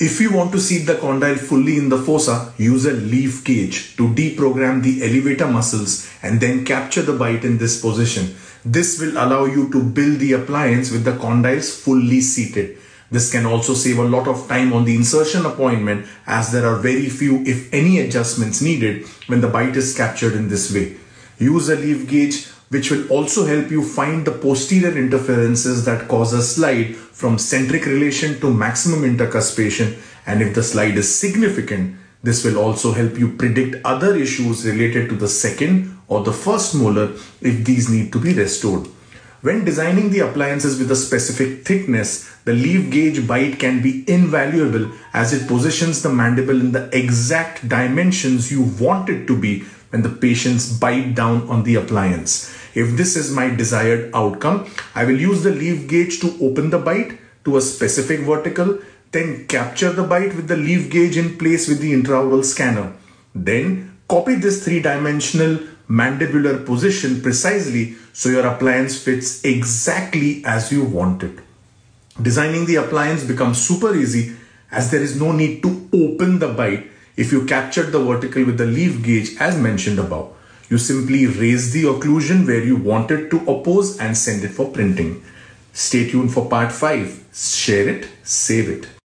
If you want to see the condyle fully in the fossa, use a leaf gauge to deprogram the elevator muscles and then capture the bite in this position. This will allow you to build the appliance with the condyles fully seated. This can also save a lot of time on the insertion appointment, as there are very few, if any, adjustments needed when the bite is captured in this way. Use a leaf gauge, which will also help you find the posterior interferences that cause a slide from centric relation to maximum intercuspation, and if the slide is significant, this will also help you predict other issues related to the second or the first molar if these need to be restored. When designing the appliances with a specific thickness, the leaf gauge bite can be invaluable as it positions the mandible in the exact dimensions you want it to be when the patients bite down on the appliance. If this is my desired outcome, I will use the leaf gauge to open the bite to a specific vertical, then capture the bite with the leaf gauge in place with the intraoral scanner. Then copy this three-dimensional mandibular position precisely so your appliance fits exactly as you want it. Designing the appliance becomes super easy as there is no need to open the bite if you captured the vertical with the leaf gauge as mentioned above. You simply raise the occlusion where you want it to oppose and send it for printing. Stay tuned for part 5. Share it, save it.